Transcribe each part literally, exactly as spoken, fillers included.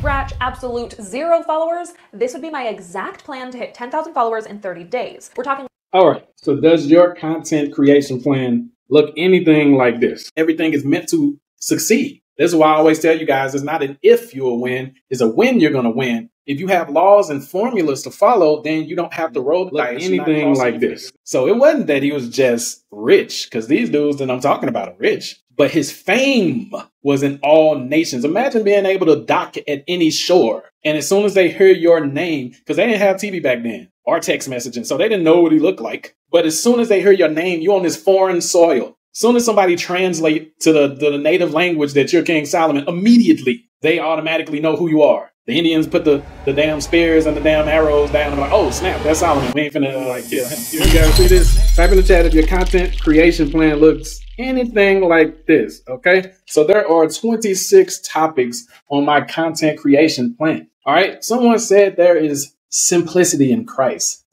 scratch, absolute zero followers, this would be my exact plan to hit ten thousand followers in thirty days. We're talking. All right. So does your content creation plan look anything like this? Everything is meant to succeed. This is why I always tell you guys, it's not an if you'll win, it's a when you're going to win. If you have laws and formulas to follow, then you don't have to roll like anything like this. So it wasn't that he was just rich, because these dudes that I'm talking about are rich, but his fame was in all nations. Imagine being able to dock at any shore. And as soon as they hear your name, because they didn't have T V back then or text messaging, so they didn't know what he looked like. But as soon as they hear your name, you're on this foreign soil. Soon as somebody translates to the, the native language that you're King Solomon, immediately they automatically know who you are. The Indians put the, the damn spears and the damn arrows down and like, oh snap, that's Solomon. We ain't finna like kill him. You guys see this? Type in the chat if your content creation plan looks anything like this, okay? So there are twenty-six topics on my content creation plan, all right? Someone said there is simplicity in Christ.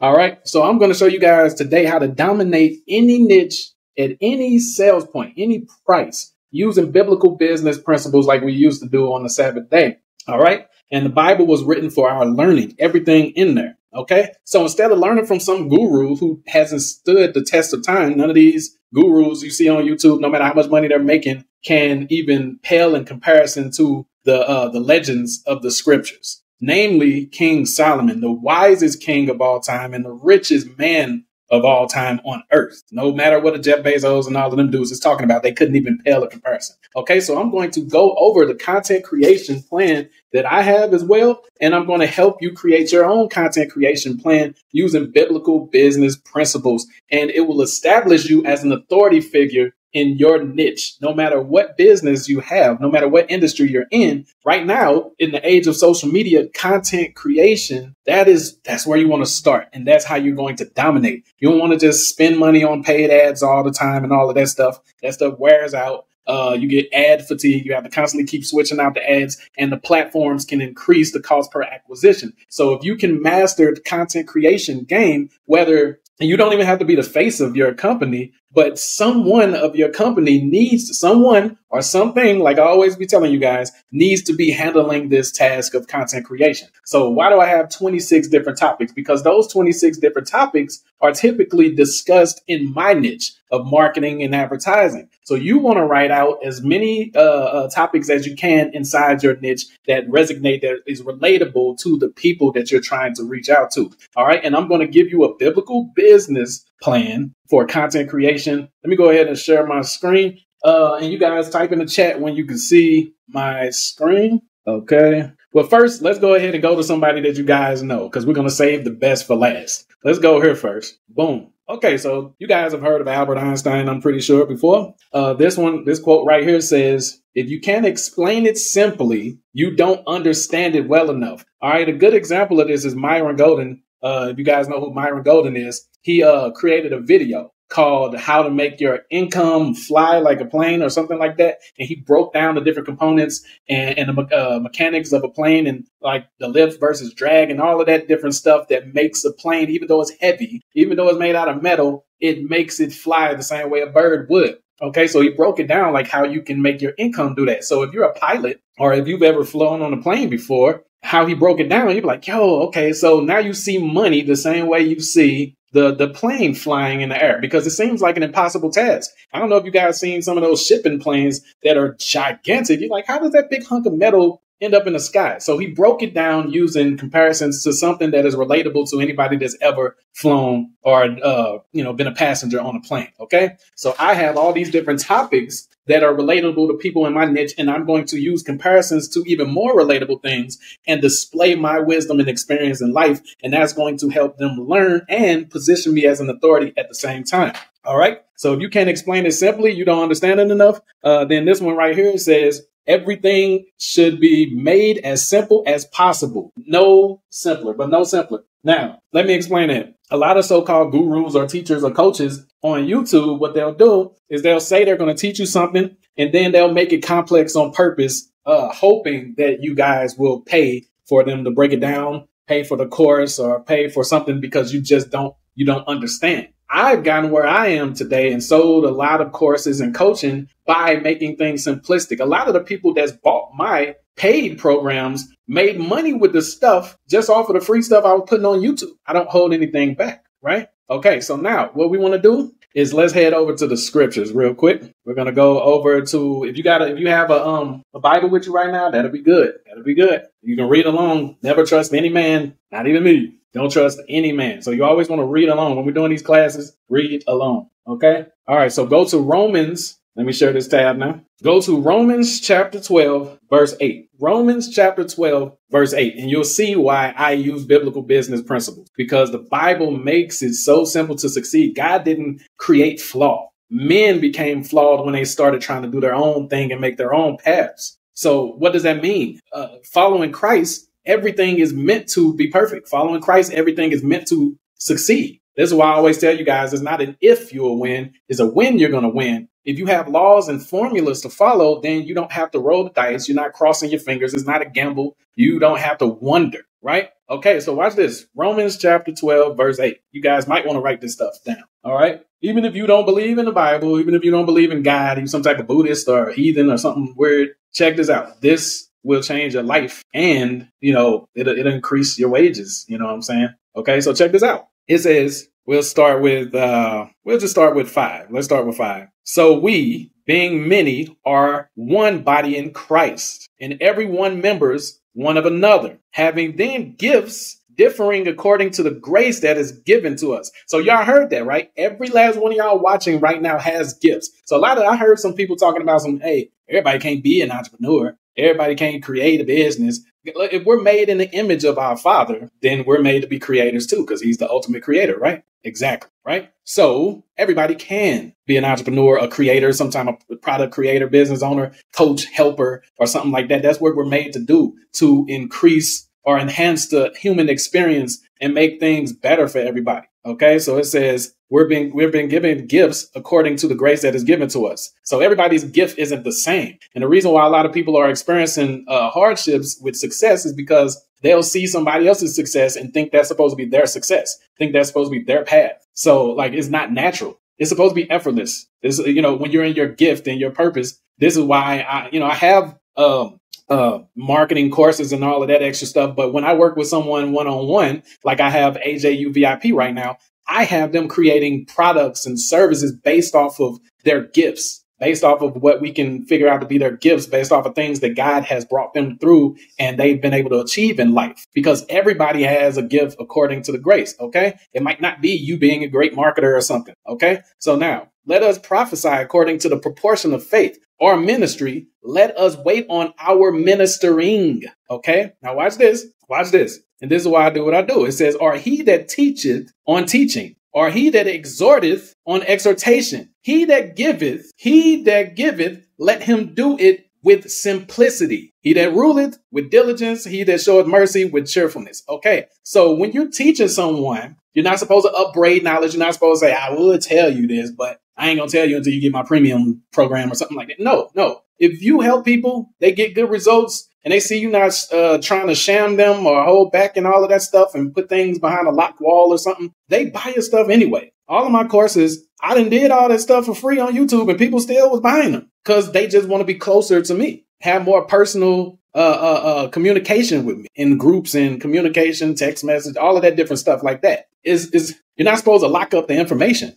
All right, so I'm gonna show you guys today how to dominate any niche at any sales point, any price, using biblical business principles like we used to do on the Sabbath day. All right. And the Bible was written for our learning, everything in there. OK, so instead of learning from some guru who hasn't stood the test of time, none of these gurus you see on YouTube, no matter how much money they're making, can even pale in comparison to the uh, the legends of the scriptures, namely King Solomon, the wisest king of all time and the richest man of all time on earth. No matter what a Jeff Bezos and all of them dudes is talking about, they couldn't even pale a comparison. Okay, so I'm going to go over the content creation plan that I have as well, and I'm going to help you create your own content creation plan using biblical business principles, and it will establish you as an authority figure in your niche, no matter what business you have, no matter what industry you're in. Right now, in the age of social media, content creation, that is, that's where you want to start. And that's how you're going to dominate. You don't want to just spend money on paid ads all the time and all of that stuff. That stuff wears out. Uh, you get ad fatigue. You have to constantly keep switching out the ads, and the platforms can increase the cost per acquisition. So if you can master the content creation game, whether And you don't even have to be the face of your company, but someone of your company needs someone or something, like I always be telling you guys, needs to be handling this task of content creation. So why do I have twenty-six different topics? Because those twenty-six different topics are typically discussed in my niche of marketing and advertising. So you want to write out as many uh, uh, topics as you can inside your niche that resonate, that is relatable to the people that you're trying to reach out to. All right. And I'm going to give you a biblical business plan for content creation. Let me go ahead and share my screen. Uh, and you guys type in the chat when you can see my screen. Okay. Well, first, let's go ahead and go to somebody that you guys know, because we're going to save the best for last. Let's go here first. Boom. Okay, so you guys have heard of Albert Einstein, I'm pretty sure, before. Uh, this one, this quote right here says, if you can't explain it simply, you don't understand it well enough. All right, a good example of this is Myron Golden. Uh, if you guys know who Myron Golden is, he uh, created a video called How to Make Your Income Fly Like a Plane or something like that. And he broke down the different components and, and the uh, mechanics of a plane, and like the lift versus drag and all of that different stuff that makes a plane, even though it's heavy, even though it's made out of metal, it makes it fly the same way a bird would. Okay, so he broke it down like how you can make your income do that. So if you're a pilot or if you've ever flown on a plane before, how he broke it down, you'd be like, yo, okay, so now you see money the same way you see The, the plane flying in the air, because it seems like an impossible task. I don't know if you guys seen some of those shipping planes that are gigantic. You're like, how does that big hunk of metal end up in the sky? So he broke it down using comparisons to something that is relatable to anybody that's ever flown or, uh, you know, been a passenger on a plane. OK, so I have all these different topics that are relatable to people in my niche, and I'm going to use comparisons to even more relatable things and display my wisdom and experience in life. And that's going to help them learn and position me as an authority at the same time. All right. So if you can't explain it simply, you don't understand it enough. Uh, then this one right here says, everything should be made as simple as possible. No simpler, but no simpler. Now, let me explain it. A lot of so-called gurus or teachers or coaches on YouTube, what they'll do is they'll say they're going to teach you something, and then they'll make it complex on purpose, uh, hoping that you guys will pay for them to break it down, pay for the course, or pay for something because you just don't, you don't understand. I've gotten where I am today and sold a lot of courses and coaching by making things simplistic. A lot of the people that's bought my paid programs, made money with the stuff just off of the free stuff I was putting on YouTube. I don't hold anything back, right? Okay, so now what we want to do is let's head over to the scriptures real quick. We're going to go over to, if you got a, if you have a um a Bible with you right now, that'll be good. That'll be good. You can read along. Never trust any man, not even me. Don't trust any man. So you always want to read along. When we're doing these classes, read along. Okay? All right, so go to Romans. Let me share this tab now. Go to Romans chapter twelve, verse eight. Romans chapter twelve, verse eight. And you'll see why I use biblical business principles, because the Bible makes it so simple to succeed. God didn't create flaw. Men became flawed when they started trying to do their own thing and make their own paths. So what does that mean? Uh, following Christ, everything is meant to be perfect. Following Christ, everything is meant to succeed. This is why I always tell you guys, it's not an if you'll win, it's a when you're going to win. If you have laws and formulas to follow, then you don't have to roll the dice. You're not crossing your fingers. It's not a gamble. You don't have to wonder, right? Okay, so watch this. Romans chapter twelve, verse eight. You guys might want to write this stuff down, all right? Even if you don't believe in the Bible, even if you don't believe in God, you're some type of Buddhist or heathen or something weird, check this out. This will change your life and, you know, it'll, it'll increase your wages. You know what I'm saying? Okay, so check this out. It says, we'll start with, uh, we'll just start with five. Let's start with five. So we, being many, are one body in Christ, and every one members one of another, having then gifts differing according to the grace that is given to us. So y'all heard that, right? Every last one of y'all watching right now has gifts. So a lot of, I heard some people talking about some, hey, everybody can't be an entrepreneur. Everybody can't create a business. If we're made in the image of our Father, then we're made to be creators too, because he's the ultimate creator, right? Exactly, right? So everybody can be an entrepreneur, a creator, sometime a product creator, business owner, coach, helper, or something like that. That's what we're made to do, to increase or enhance the human experience and make things better for everybody. Okay, so it says we're being we've been given gifts according to the grace that is given to us. So everybody's gift isn't the same. And the reason why a lot of people are experiencing uh, hardships with success is because they'll see somebody else's success and think that's supposed to be their success, think that's supposed to be their path. So like, it's not natural. It's supposed to be effortless. It's, you know, when you're in your gift and your purpose, this is why I, you know, I have um, Uh, marketing courses and all of that extra stuff. But when I work with someone one-on-one, like I have A J U V I P right now, I have them creating products and services based off of their gifts, based off of what we can figure out to be their gifts, based off of things that God has brought them through and they've been able to achieve in life, because everybody has a gift according to the grace. Okay. It might not be you being a great marketer or something. Okay. So now let us prophesy according to the proportion of faith. Our ministry, let us wait on our ministering. Okay, now watch this. Watch this. And this is why I do what I do. It says, or he that teacheth on teaching, or he that exhorteth on exhortation, he that giveth, he that giveth, let him do it with simplicity. He that ruleth with diligence, he that showeth mercy with cheerfulness. Okay, so when you're teaching someone, you're not supposed to upbraid knowledge. You're not supposed to say, I would tell you this, but I ain't going to tell you until you get my premium program or something like that. No, no. If you help people, they get good results and they see you not uh, trying to sham them or hold back and all of that stuff and put things behind a locked wall or something, they buy your stuff anyway. All of my courses, I done did all that stuff for free on YouTube and people still was buying them because they just want to be closer to me, have more personal Uh, uh, uh, communication with me in groups and communication, text message, all of that different stuff like that. Is is you're not supposed to lock up the information.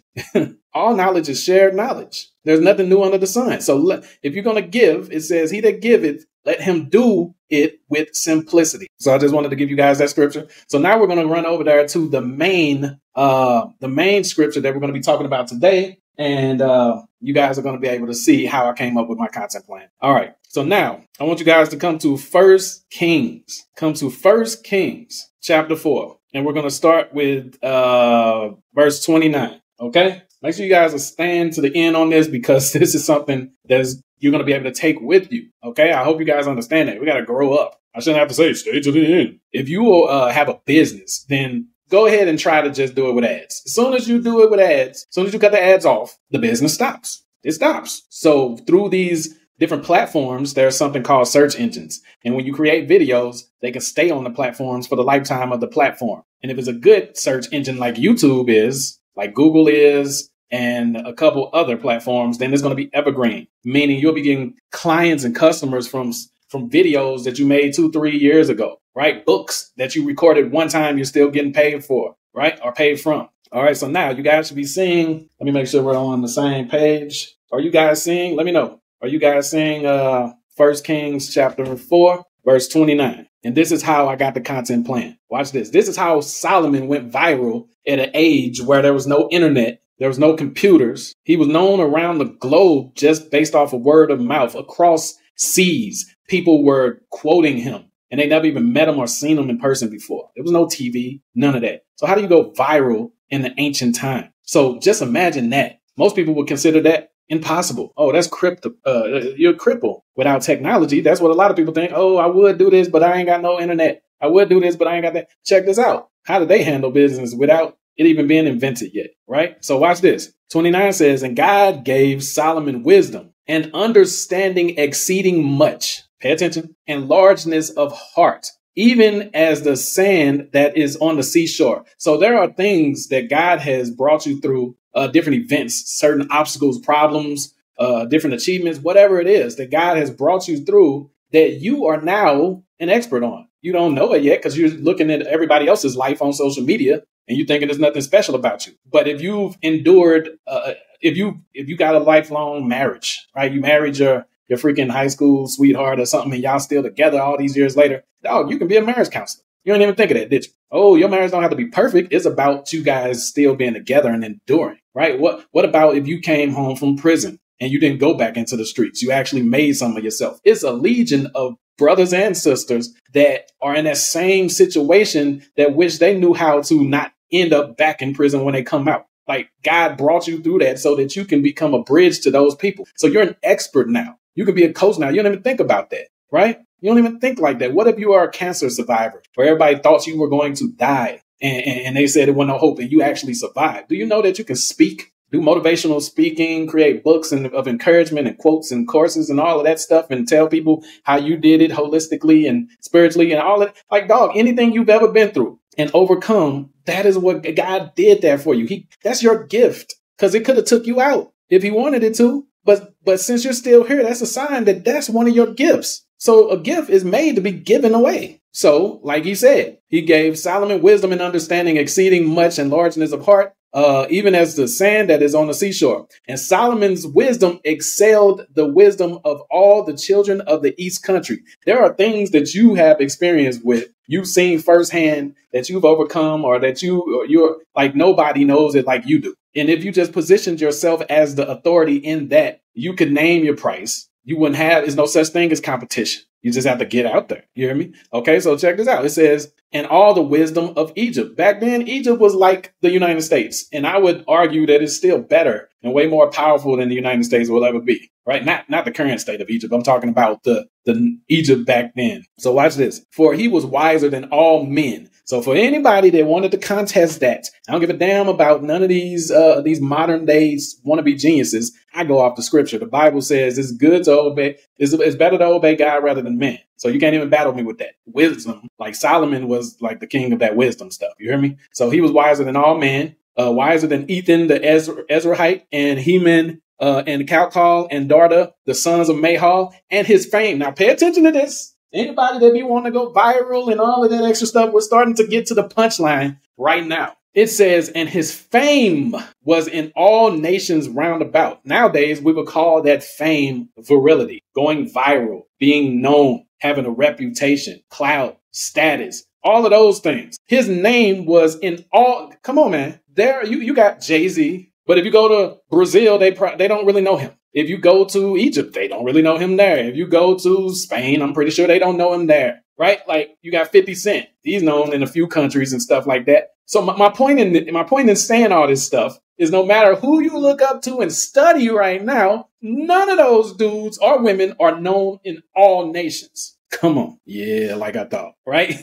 All knowledge is shared knowledge. There's nothing new under the sun. So le- if you're going to give, it says he that giveth, let him do it with simplicity. So I just wanted to give you guys that scripture. So now we're going to run over there to the main, uh, the main scripture that we're going to be talking about today. And uh, you guys are going to be able to see how I came up with my content plan. All right. So now I want you guys to come to First Kings. Come to First Kings chapter four. And we're going to start with uh, verse twenty-nine. OK, make sure you guys are staying to the end on this, because this is something that is you're going to be able to take with you. OK, I hope you guys understand that. We got to grow up. I shouldn't have to say stay to the end. If you will uh, have a business, then go ahead and try to just do it with ads. As soon as you do it with ads, as soon as you cut the ads off, the business stops. It stops. So through these different platforms, there's something called search engines. And when you create videos, they can stay on the platforms for the lifetime of the platform. And if it's a good search engine like YouTube is, like Google is, and a couple other platforms, then it's going to be evergreen, meaning you'll be getting clients and customers from from videos that you made two, three years ago, right? Books that you recorded one time, you're still getting paid for, right? Or paid from. All right. So now you guys should be seeing, let me make sure we're on the same page. Are you guys seeing, let me know. Are you guys seeing uh, First Kings chapter four, verse twenty-nine? And this is how I got the content plan. Watch this. This is how Solomon went viral at an age where there was no internet. There was no computers. He was known around the globe just based off a word of mouth across seas. People were quoting him and they never even met him or seen him in person before. There was no T V, none of that. So how do you go viral in the ancient time? So just imagine that. Most people would consider that impossible. Oh, that's crypto. Uh, you're a cripple without technology. That's what a lot of people think. Oh, I would do this, but I ain't got no internet. I would do this, but I ain't got that. Check this out. How do they handle business without it even being invented yet, right? So watch this. twenty-nine says, and God gave Solomon wisdom and understanding exceeding much, pay attention, and largeness of heart, even as the sand that is on the seashore. So there are things that God has brought you through, uh, different events, certain obstacles, problems, uh, different achievements, whatever it is that God has brought you through that you are now an expert on. You don't know it yet because you're looking at everybody else's life on social media and you're thinking there's nothing special about you. But if you've endured, uh, if you if you got a lifelong marriage, right, you married your your freaking high school sweetheart or something and y'all still together all these years later, dog, you can be a marriage counselor. You don't even think of that, did you? Oh, your marriage don't have to be perfect. It's about you guys still being together and enduring, right? What What about if you came home from prison and you didn't go back into the streets? You actually made some of yourself. It's a legion of brothers and sisters that are in that same situation that wish they knew how to not end up back in prison when they come out. Like God brought you through that so that you can become a bridge to those people. So you're an expert now. You can be a coach now. You don't even think about that, right? You don't even think like that. What if you are a cancer survivor where everybody thought you were going to die and, and, and they said it wasn't no hope and you actually survived? Do you know that you can speak, do motivational speaking, create books and, of encouragement and quotes and courses and all of that stuff and tell people how you did it holistically and spiritually and all that? Like, dog, anything you've ever been through and overcome, that is what God did that for you. He, that's your gift, because it could have took you out if he wanted it to. But but since you're still here, that's a sign that that's one of your gifts. So a gift is made to be given away. So like he said, he gave Solomon wisdom and understanding exceeding much and largeness of heart, uh, even as the sand that is on the seashore. And Solomon's wisdom excelled the wisdom of all the children of the East country. There are things that you have experience with. You've seen firsthand that you've overcome or that you or you're like nobody knows it like you do. And if you just positioned yourself as the authority in that, you could name your price. You wouldn't have, there's no such thing as competition. You just have to get out there. You hear me? OK, so check this out. It says, and all the wisdom of Egypt. Back then, Egypt was like the United States. And I would argue that it's still better and way more powerful than the United States will ever be. Right. Not not the current state of Egypt. I'm talking about the, the Egypt back then. So watch this. For he was wiser than all men. So for anybody that wanted to contest that, I don't give a damn about none of these uh, these modern days wannabe geniuses. I go off the scripture. The Bible says it's good to obey. It's, it's better to obey God rather than man. So you can't even battle me with that wisdom. Like Solomon was like the king of that wisdom stuff. You hear me? So he was wiser than all men, uh, wiser than Ethan, the Ezra, Ezraite, and Heman. Uh, and Calcol and Darda, the sons of Mahal, and his fame. Now, pay attention to this. Anybody that be wanting to go viral and all of that extra stuff, we're starting to get to the punchline right now. It says, and his fame was in all nations round about. Nowadays, we would call that fame virility, going viral, being known, having a reputation, clout, status, all of those things. His name was in all. Come on, man. There, you, you got Jay-Z. But if you go to Brazil, they pro- they don't really know him. If you go to Egypt, they don't really know him there. If you go to Spain, I'm pretty sure they don't know him there. Right? Like you got fifty Cent. He's known in a few countries and stuff like that. So my, my point in my point in saying all this stuff is no matter who you look up to and study right now, none of those dudes or women are known in all nations. Come on. Yeah, like I thought, right?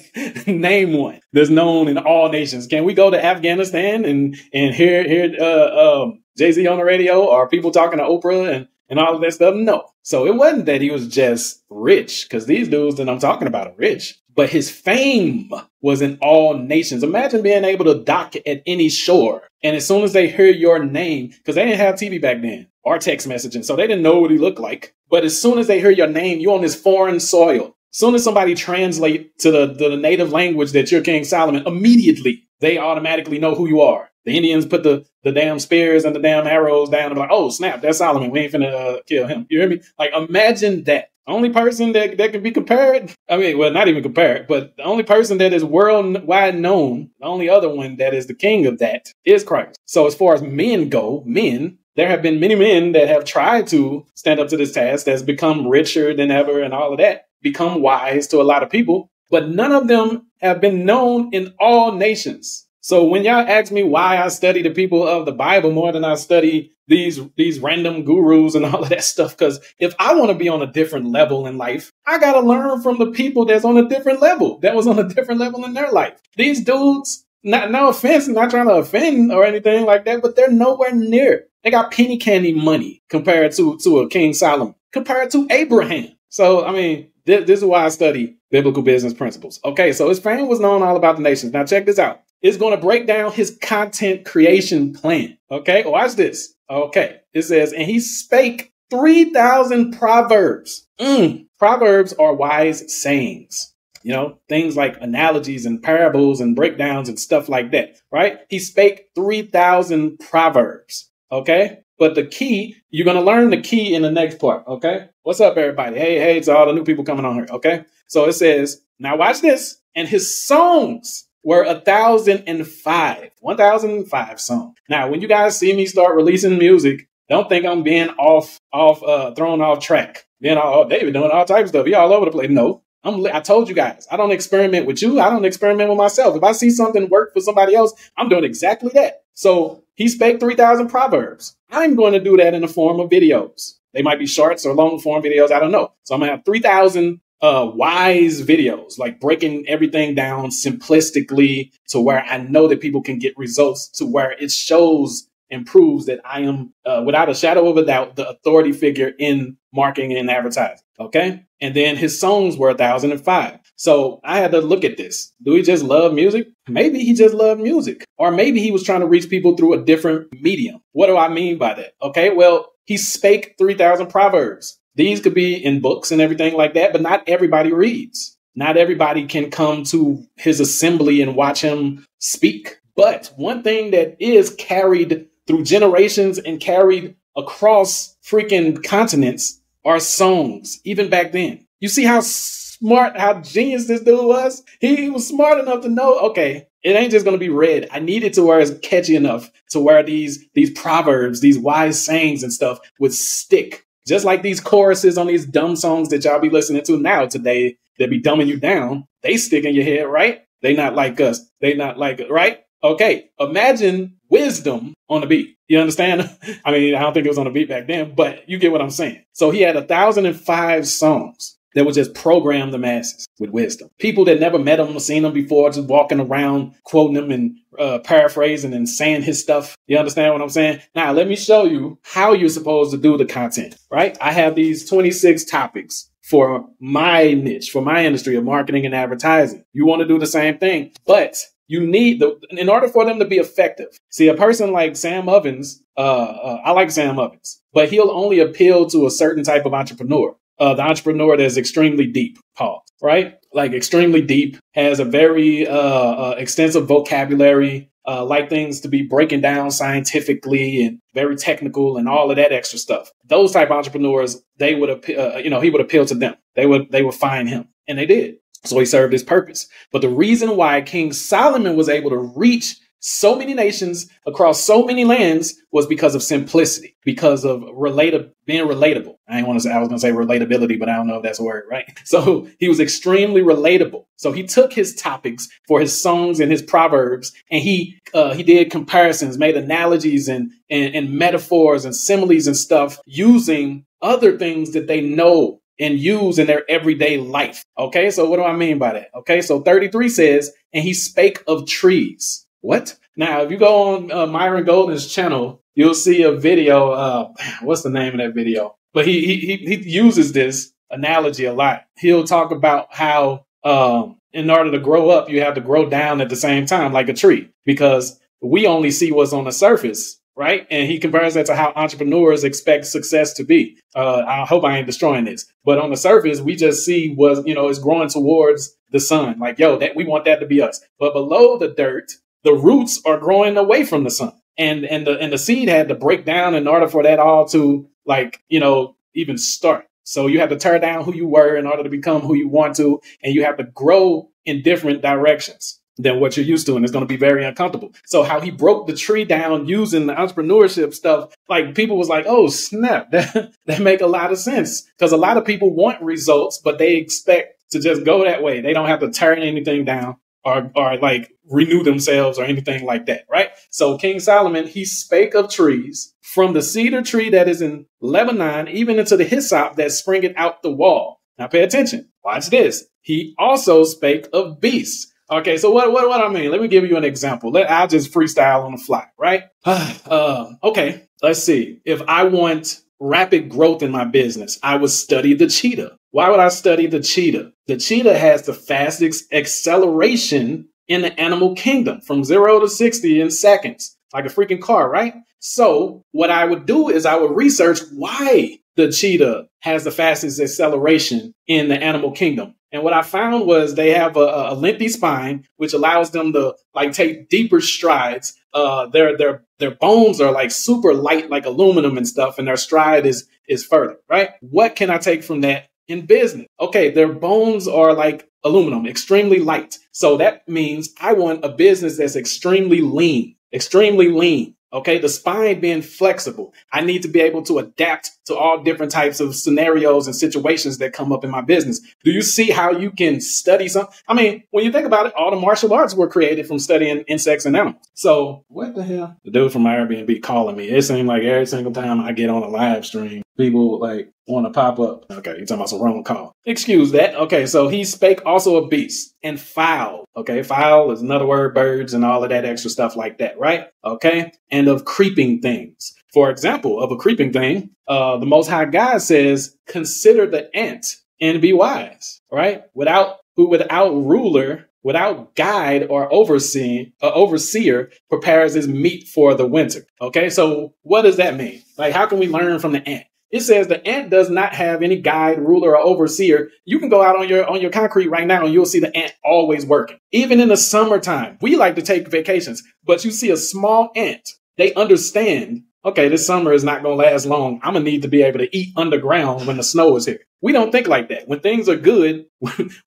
Name one that's known in all nations. Can we go to Afghanistan and and hear hear uh, um, Jay-Z on the radio or people talking to Oprah and, and all of that stuff? No. So it wasn't that he was just rich, because these dudes that I'm talking about are rich. But his fame was in all nations. Imagine being able to dock at any shore. And as soon as they hear your name, because they didn't have T V back then or text messaging, so they didn't know what he looked like. But as soon as they hear your name, you're on this foreign soil. As soon as somebody translate to the, the native language that you're King Solomon, immediately they automatically know who you are. The Indians put the, the damn spears and the damn arrows down and be like, oh, snap, that's Solomon. We ain't finna uh, kill him. You hear me? Like, imagine that. Only person that, that can be compared, I mean, well, not even compared, but the only person that is worldwide known, the only other one that is the king of that is Christ. So as far as men go, men, there have been many men that have tried to stand up to this task, that's become richer than ever and all of that, become wise to a lot of people, but none of them have been known in all nations. So when y'all ask me why I study the people of the Bible more than I study these these random gurus and all of that stuff, because if I want to be on a different level in life, I got to learn from the people that's on a different level, that was on a different level in their life. These dudes, not, no offense, not trying to offend or anything like that, but they're nowhere near. They got penny candy money compared to, to a King Solomon, compared to Abraham. So, I mean, th this is why I study biblical business principles. OK, so his fame was known all about the nations. Now, check this out. It's going to break down his content creation plan. Okay, watch this. Okay, it says, and he spake three thousand proverbs. Mm. Proverbs are wise sayings, you know, things like analogies and parables and breakdowns and stuff like that, right? He spake three thousand proverbs. Okay, but the key, you're going to learn the key in the next part. Okay, what's up, everybody? Hey, hey, it's all the new people coming on here. Okay, so it says, now watch this, and his songs were a thousand and five, one thousand and five songs. Now, when you guys see me start releasing music, don't think I'm being off, off, uh, thrown off track. Being all, oh, David doing all types of stuff. You're all over the place. No, I'm, I told you guys, I don't experiment with you. I don't experiment with myself. If I see something work for somebody else, I'm doing exactly that. So he spake three thousand proverbs. I'm going to do that in the form of videos. They might be shorts or long form videos. I don't know. So I'm gonna have three thousand Uh, wise videos, like breaking everything down simplistically to where I know that people can get results, to where it shows and proves that I am, uh, without a shadow of a doubt, the authority figure in marketing and advertising. Okay. And then his songs were a thousand and five. So I had to look at this. Do he just love music? Maybe he just loved music, or maybe he was trying to reach people through a different medium. What do I mean by that? Okay. Well, he spake three thousand proverbs. These could be in books and everything like that, but not everybody reads. Not everybody can come to his assembly and watch him speak. But one thing that is carried through generations and carried across freaking continents are songs, even back then. You see how smart, how genius this dude was? He was smart enough to know, okay, it ain't just going to be read. I need it to where it's catchy enough to where these, these proverbs, these wise sayings and stuff would stick. Just like these choruses on these dumb songs that y'all be listening to now today that be dumbing you down, they stick in your head, right? They not like us. They not like us, right? Okay, imagine wisdom on a beat. You understand? I mean, I don't think it was on a beat back then, but you get what I'm saying. So he had one thousand and five songs that would just program the masses with wisdom. People that never met him or seen him before, just walking around, quoting him and uh, paraphrasing and saying his stuff. You understand what I'm saying? Now, let me show you how you're supposed to do the content, right? I have these twenty-six topics for my niche, for my industry of marketing and advertising. You want to do the same thing, but you need the, in order for them to be effective. See, a person like Sam Ovens, uh, uh, I like Sam Ovens, but he'll only appeal to a certain type of entrepreneur. Uh, the entrepreneur that is extremely deep, Paul, right? Like extremely deep, has a very uh, uh, extensive vocabulary, uh, like things to be breaking down scientifically and very technical and all of that extra stuff. Those type of entrepreneurs, they would, uh, you know, he would appeal to them. They would, they would find him, and they did. So he served his purpose. But the reason why King Solomon was able to reach so many nations across so many lands was because of simplicity, because of relata- being relatable. I didn't want to say, I was going to say relatability, but I don't know if that's a word, right? So he was extremely relatable. So he took his topics for his songs and his proverbs, and he uh, he did comparisons, made analogies and, and, and metaphors and similes and stuff using other things that they know and use in their everyday life. Okay, so what do I mean by that? Okay, so thirty-three says, and he spake of trees. What? Now, if you go on uh, Myron Golden's channel, you'll see a video. Uh, what's the name of that video? But he, he, he uses this analogy a lot. He'll talk about how um, in order to grow up, you have to grow down at the same time, like a tree, because we only see what's on the surface. right? And he compares that to how entrepreneurs expect success to be. Uh, I hope I ain't destroying this. But on the surface, we just see what, you know, it's growing towards the sun. Like, yo, that we want that to be us. But below the dirt, the roots are growing away from the sun. And and the and the seed had to break down in order for that all to, like, you know, even start. So you have to tear down who you were in order to become who you want to. And you have to grow in different directions than what you're used to. And it's going to be very uncomfortable. So how he broke the tree down using the entrepreneurship stuff, like people was like, oh, snap, that, that make a lot of sense, because a lot of people want results, but they expect to just go that way. They don't have to tear anything down or, or like renew themselves or anything like that. Right. So King Solomon, he spake of trees, from the cedar tree that is in Lebanon, even into the hyssop that springeth out the wall. Now, pay attention. Watch this. He also spake of beasts. OK, so what what what I mean? Let me give you an example. Let I'll just freestyle on the fly. Right. uh, OK, let's see. If I want rapid growth in my business, I would study the cheetah. Why would I study the cheetah? The cheetah has the fastest acceleration in the animal kingdom, from zero to sixty in seconds, like a freaking car. Right. So what I would do is I would research why the cheetah has the fastest acceleration in the animal kingdom. And what I found was they have a, a lengthy spine, which allows them to, like, take deeper strides. Uh, their their their bones are like super light, like aluminum and stuff. And their stride is is further. Right. What can I take from that in business? OK, their bones are like aluminum, extremely light. So that means I want a business that's extremely lean, extremely lean. OK, the spine being flexible. I need to be able to adapt to all different types of scenarios and situations that come up in my business. Do you see how you can study something? I mean, when you think about it, all the martial arts were created from studying insects and animals. So what the hell? The dude from my Airbnb calling me. It seems like every single time I get on a live stream, people like want to pop up. OK, you're talking about some wrong call. Excuse that. OK, so he spake also of beasts and fowl. OK, fowl is another word, birds and all of that extra stuff like that. Right. OK. And of creeping things. For example, of a creeping thing, uh, the Most High God says, consider the ant and be wise. Right. Without who without ruler, without guide or overseeing, uh, overseer prepares his meat for the winter. OK, so what does that mean? Like, how can we learn from the ant? It says the ant does not have any guide, ruler, or overseer. You can go out on your on your concrete right now and you'll see the ant always working. Even in the summertime, we like to take vacations, but you see a small ant. They understand, OK, this summer is not going to last long. I'm going to need to be able to eat underground when the snow is here. We don't think like that. When things are good,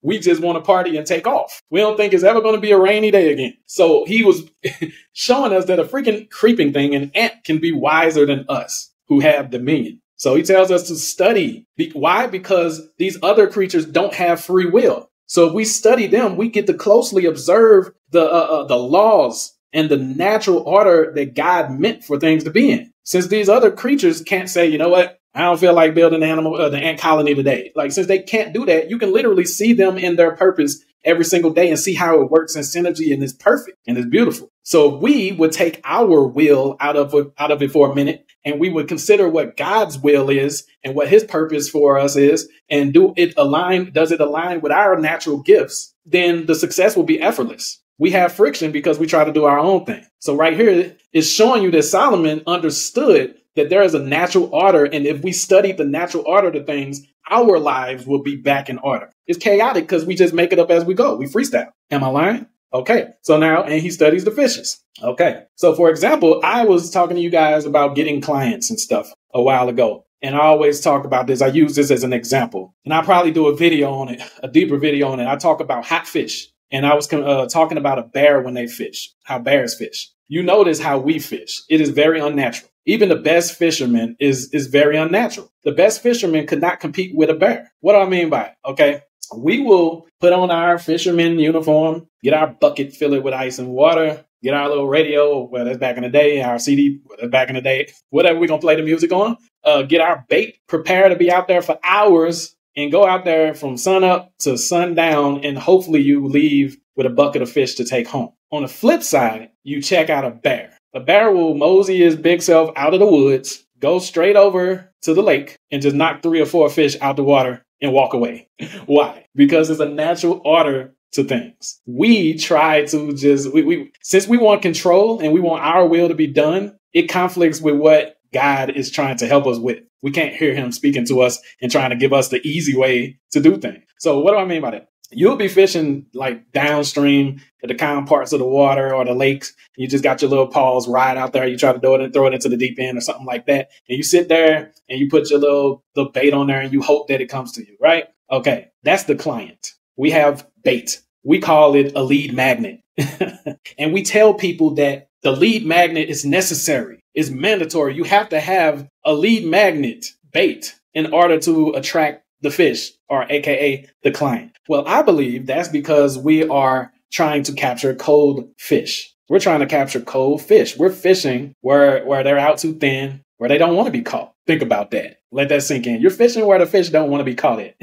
we just want to party and take off. We don't think it's ever going to be a rainy day again. So he was showing us that a freaking creeping thing, an ant, can be wiser than us who have dominion. So he tells us to study. Why? Because these other creatures don't have free will. So if we study them, we get to closely observe the uh, uh, the laws and the natural order that God meant for things to be in. Since these other creatures can't say, you know what, I don't feel like building an animal, uh, the ant colony today. Like, since they can't do that, you can literally see them in their purpose every single day and see how it works in synergy, and it's perfect and it's beautiful. So we would take our will out of out of it for a minute, and we would consider what God's will is and what his purpose for us is, and do it align? Does it align with our natural gifts? Then the success will be effortless. We have friction because we try to do our own thing. So right here is showing you that Solomon understood that there is a natural order. And if we study the natural order to things, our lives will be back in order. It's chaotic because we just make it up as we go. We freestyle. Am I lying? OK, so now, and he studies the fishes. OK, so for example, I was talking to you guys about getting clients and stuff a while ago. And I always talk about this. I use this as an example, and I probably do a video on it, a deeper video on it. I talk about hot fish. And I was uh, talking about a bear when they fish, how bears fish. You notice how we fish. It is very unnatural. Even the best fisherman is is very unnatural. The best fisherman could not compete with a bear. What do I mean by it? OK, we will put on our fisherman uniform, get our bucket, fill it with ice and water, get our little radio. Well, that's back in the day. Our C D, that's back in the day. Whatever we're going to play the music on, uh, get our bait, prepare to be out there for hours, and go out there from sunup to sundown, and hopefully you leave with a bucket of fish to take home. On the flip side, you check out a bear. A bear will mosey his big self out of the woods, go straight over to the lake, and just knock three or four fish out the water and walk away. Why? Because it's a natural order to things. We try to just, we, we since we want control and we want our will to be done, it conflicts with what God is trying to help us with. We can't hear him speaking to us and trying to give us the easy way to do things. So what do I mean by that? You'll be fishing like downstream at the calm parts of the water or the lakes. You just got your little paws right out there. You try to do it and throw it into the deep end or something like that. And you sit there and you put your little, little bait on there and you hope that it comes to you, right? Okay, that's the client. We have bait. We call it a lead magnet. And we tell people that the lead magnet is necessary. It's mandatory. You have to have a lead magnet bait in order to attract the fish, or A K A the client. Well, I believe that's because we are trying to capture cold fish. We're trying to capture cold fish. We're fishing where, where they're out too thin, where they don't want to be caught. Think about that. Let that sink in. You're fishing where the fish don't want to be caught at.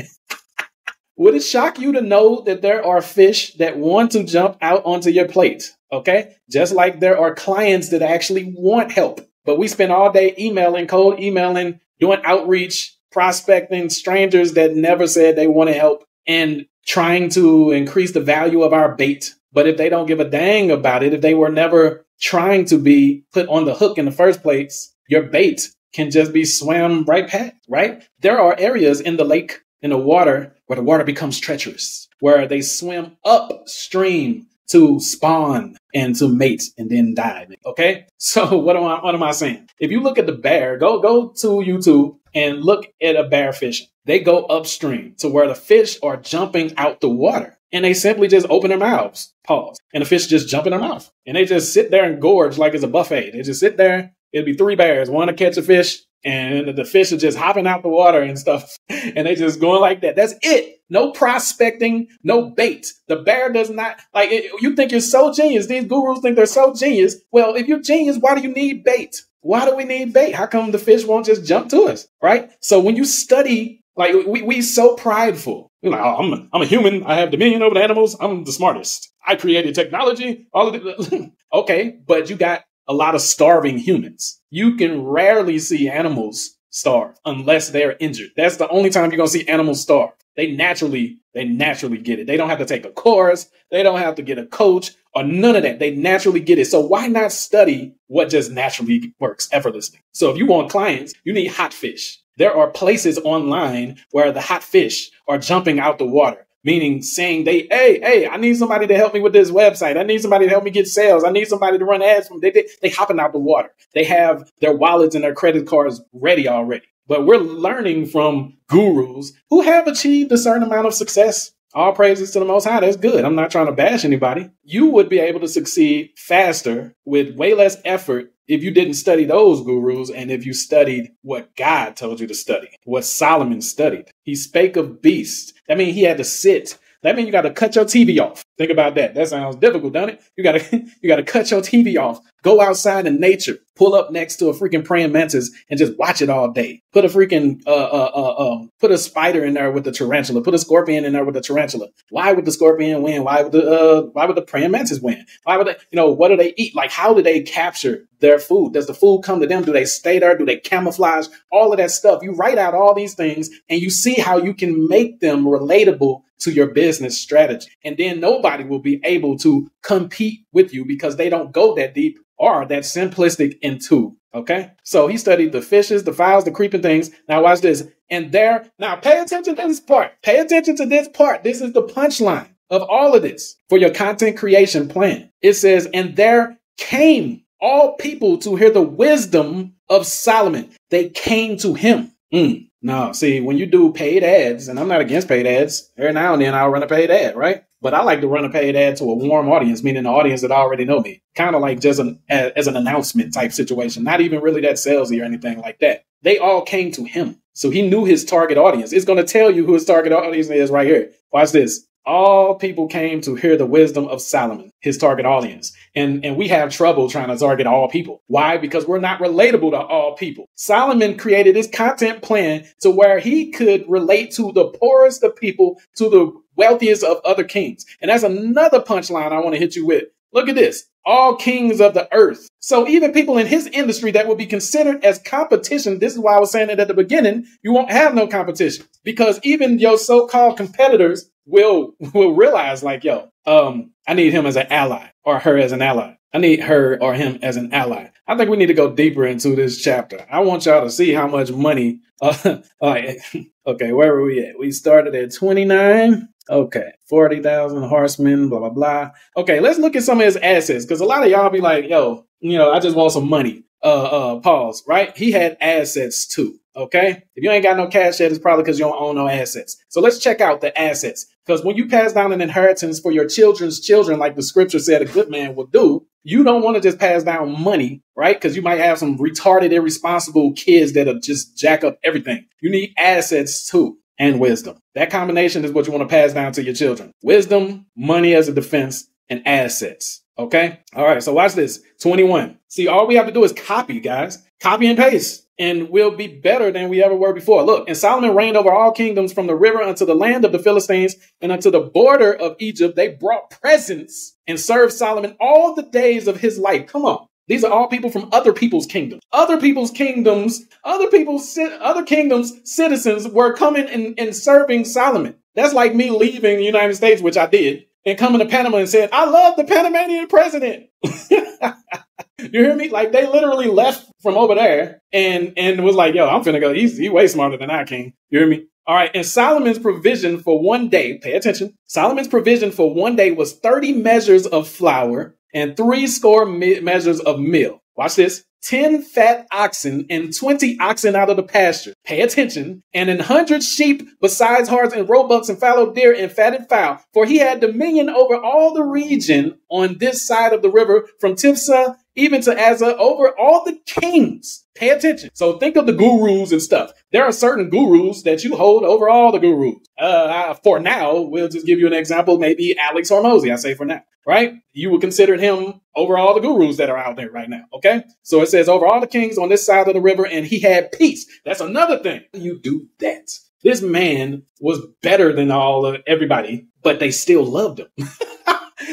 Would it shock you to know that there are fish that want to jump out onto your plate? Okay. Just like there are clients that actually want help, but we spend all day emailing, cold emailing, doing outreach, prospecting strangers that never said they want to help, and trying to increase the value of our bait. But if they don't give a dang about it, if they were never trying to be put on the hook in the first place, your bait can just be swam right past, right? There are areas in the lake, in the water, where the water becomes treacherous, where they swim upstream to spawn and to mate and then dive. Okay. So what am I, what am I saying? If you look at the bear, go, go to YouTube and look at a bear fishing. They go upstream to where the fish are jumping out the water, and they simply just open their mouths, pause, and the fish just jump in their mouth, and they just sit there and gorge like it's a buffet. They just sit there. It'd be three bears, one to catch a fish, and the fish are just hopping out the water and stuff, and they just going like that. That's it. No prospecting, no bait. The bear does not, like, it, you think you're so genius. These gurus think they're so genius. Well, if you're genius, why do you need bait? Why do we need bait? How come the fish won't just jump to us, right? So when you study, like, we we so prideful. We're like, oh, I'm a, I'm a human. I have dominion over the animals. I'm the smartest. I created technology. All of it. Okay, but you got a lot of starving humans. You can rarely see animals starve unless they're injured. That's the only time you're going to see animals starve. They naturally, they naturally get it. They don't have to take a course. They don't have to get a coach or none of that. They naturally get it. So why not study what just naturally works effortlessly? So if you want clients, you need hot fish. There are places online where the hot fish are jumping out the water, meaning saying they, hey, hey, I need somebody to help me with this website. I need somebody to help me get sales. I need somebody to run ads from. They, they, they hopping out the water. They have their wallets and their credit cards ready already. But we're learning from gurus who have achieved a certain amount of success. All praises to the Most High. That's good. I'm not trying to bash anybody. You would be able to succeed faster with way less effort if you didn't study those gurus and if you studied what God told you to study, what Solomon studied. He spake of beasts. That means he had to sit. That means you got to cut your T V off. Think about that. That sounds difficult, doesn't it? You got to you got to cut your T V off. Go outside in nature. Pull up next to a freaking praying mantis and just watch it all day. Put a freaking uh, uh, uh, um, put a spider in there with the tarantula. Put a scorpion in there with the tarantula. Why would the scorpion win? Why would the uh, why would the praying mantis win? Why would they? You know, what do they eat? Like, how do they capture their food? Does the food come to them? Do they stay there? Do they camouflage? All of that stuff. You write out all these things and you see how you can make them relatable to your business strategy. And then nobody will be able to compete with you because they don't go that deep or that simplistic into. Okay. So he studied the fishes, the fowls, the creeping things. Now watch this. And there, now pay attention to this part. Pay attention to this part. This is the punchline of all of this for your content creation plan. It says, and there came all people to hear the wisdom of Solomon. They came to him. Mm. No, see, when you do paid ads, and I'm not against paid ads, every now and then I'll run a paid ad, right? But I like to run a paid ad to a warm audience, meaning the audience that already know me, kind of like just an, as an announcement type situation, not even really that salesy or anything like that. They all came to him. So he knew his target audience. It's going to tell you who his target audience is right here. Watch this. All people came to hear the wisdom of Solomon, his target audience. And, and we have trouble trying to target all people. Why? Because we're not relatable to all people. Solomon created his content plan to where he could relate to the poorest of people, to the wealthiest of other kings. And that's another punchline I want to hit you with. Look at this. all kings of the earth. So even people in his industry that will be considered as competition, this is why I was saying that at the beginning, you won't have no competition, because even your so-called competitors will will realize like, yo, um, I need him as an ally or her as an ally. I need her or him as an ally. I think we need to go deeper into this chapter. I want y'all to see how much money. Uh, right. Okay, where were we at? We started at twenty-nine. Okay, forty thousand horsemen, blah, blah, blah. Okay, let's look at some of his assets, because a lot of y'all be like, yo, you know, I just want some money. Uh, uh, pause, right? He had assets too, okay? If you ain't got no cash yet, it's probably because you don't own no assets. So let's check out the assets, because when you pass down an inheritance for your children's children, like the scripture said a good man will do, you don't want to just pass down money, right? Because you might have some retarded, irresponsible kids that'll just jack up everything. You need assets too. And wisdom. That combination is what you want to pass down to your children. Wisdom, money as a defense, and assets. Okay. All right. So watch this. twenty-one. See, all we have to do is copy, guys. Copy and paste. And we'll be better than we ever were before. Look, and Solomon reigned over all kingdoms from the river unto the land of the Philistines and unto the border of Egypt. They brought presents and served Solomon all the days of his life. Come on. These are all people from other people's kingdoms, other people's kingdoms, other people's, other kingdoms, citizens were coming and, and serving Solomon. That's like me leaving the United States, which I did, and coming to Panama and said, I love the Panamanian president. You hear me? Like they literally left from over there and, and was like, yo, I'm finna go. He's, he's way smarter than I can. You hear me? All right. And Solomon's provision for one day, pay attention. Solomon's provision for one day was thirty measures of flour and three score me measures of meal. Watch this. ten fat oxen and twenty oxen out of the pasture. Pay attention. And an hundred sheep besides harts and roebucks and fallow deer and fatted fowl. For he had dominion over all the region on this side of the river from Tifsa even to Azza, over all the kings. Pay attention. So think of the gurus and stuff. There are certain gurus that you hold over all the gurus. Uh, for now, we'll just give you an example. Maybe Alex Hormozy, I say for now, right? You would consider him over all the gurus that are out there right now. Okay. So it says over all the kings on this side of the river, and he had peace. That's another thing. You do that. This man was better than all of everybody, but they still loved him.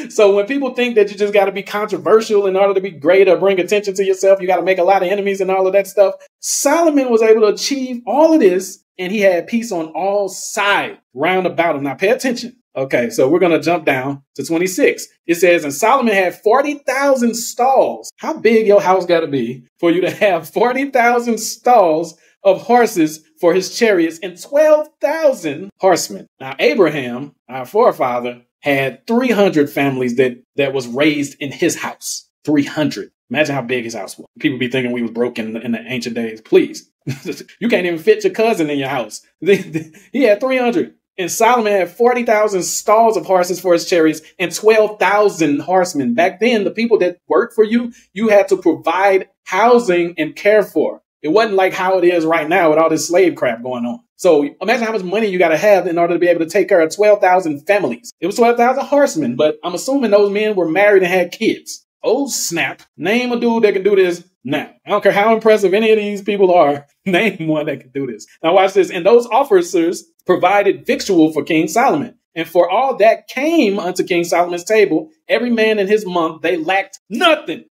So when people think that you just got to be controversial in order to be great or bring attention to yourself, you got to make a lot of enemies and all of that stuff. Solomon was able to achieve all of this, and he had peace on all sides round about him. Now pay attention. Okay, so we're going to jump down to twenty-six. It says, and Solomon had forty thousand stalls. How big your house got to be for you to have forty thousand stalls of horses for his chariots and twelve thousand horsemen? Now, Abraham, our forefather, had three hundred families that that was raised in his house. three hundred. Imagine how big his house was. People be thinking we was broke in the, in the ancient days. Please. You can't even fit your cousin in your house. He had three hundred. And Solomon had forty thousand stalls of horses for his chariots and twelve thousand horsemen. Back then, the people that worked for you, you had to provide housing and care for. It wasn't like how it is right now with all this slave crap going on. So imagine how much money you got to have in order to be able to take care of twelve thousand families. It was twelve thousand horsemen, but I'm assuming those men were married and had kids. Oh, snap. Name a dude that can do this now. I don't care how impressive any of these people are. Name one that can do this. Now watch this. And those officers provided victual for King Solomon. And for all that came unto King Solomon's table, every man in his month, they lacked nothing.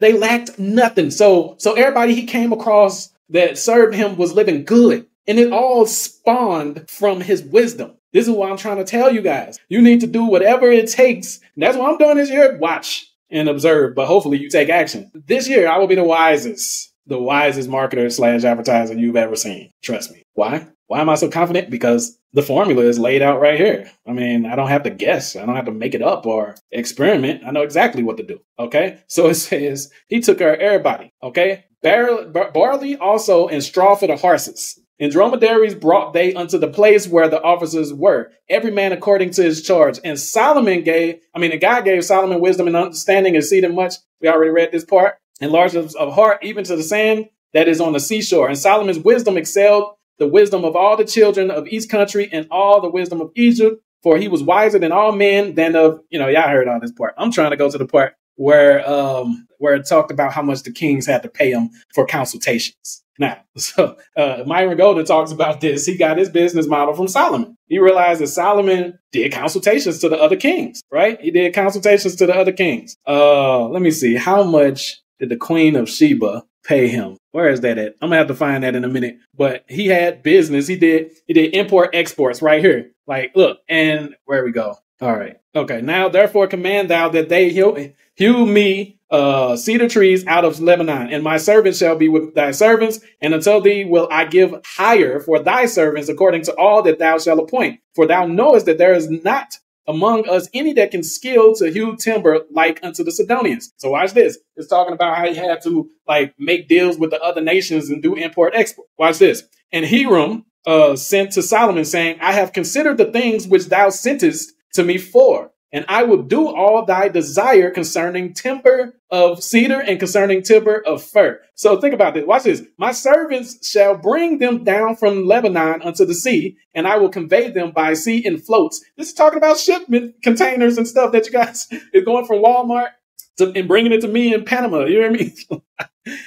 They lacked nothing. So, so everybody he came across that served him was living good. And it all spawned from his wisdom. This is what I'm trying to tell you guys. You need to do whatever it takes. And that's what I'm doing this year. Watch and observe, but hopefully you take action. This year, I will be the wisest, the wisest marketer slash advertiser you've ever seen. Trust me. Why? Why am I so confident? Because the formula is laid out right here. I mean, I don't have to guess. I don't have to make it up or experiment. I know exactly what to do. Okay. So it says he took care of everybody. Okay. Bar bar barley also and straw for the horses. And dromedaries brought they unto the place where the officers were, every man according to his charge. And Solomon gave, I mean, and God gave Solomon wisdom and understanding, exceeding much. We already read this part. And largeness of heart, even to the sand that is on the seashore. And Solomon's wisdom excelled the wisdom of all the children of each country and all the wisdom of Egypt. For he was wiser than all men than of, you know, y'all heard all this part. I'm trying to go to the part where, um, where it talked about how much the kings had to pay him for consultations. Now, so uh, Myron Golden talks about this. He got his business model from Solomon. He realized that Solomon did consultations to the other kings, right? He did consultations to the other kings. Uh, let me see. How much did the Queen of Sheba pay him? Where is that at? I'm gonna have to find that in a minute. But he had business. He did. He did import exports right here. Like, look, and where we go. All right. Okay. Now, therefore, command thou that they heal. Hew me uh, cedar trees out of Lebanon, and my servants shall be with thy servants. And unto thee will I give hire for thy servants according to all that thou shalt appoint. For thou knowest that there is not among us any that can skill to hew timber like unto the Sidonians. So watch this. It's talking about how he had to like make deals with the other nations and do import export. Watch this. And Hiram uh, sent to Solomon saying, I have considered the things which thou sentest to me for. And I will do all thy desire concerning timber of cedar and concerning timber of fir. So think about this. Watch this. My servants shall bring them down from Lebanon unto the sea, and I will convey them by sea in floats. This is talking about shipment containers and stuff that you guys is going from Walmart to, and bringing it to me in Panama. You know what I mean?